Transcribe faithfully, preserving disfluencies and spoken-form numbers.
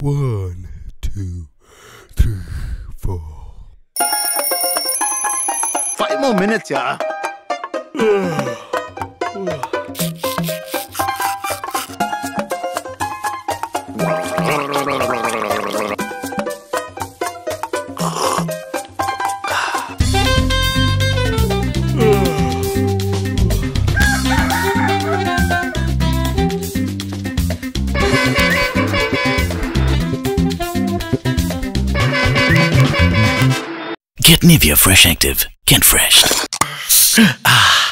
One, two, three, four. Five more minutes, yeah. Get Nivea Fresh Active. Get fresh. Ah.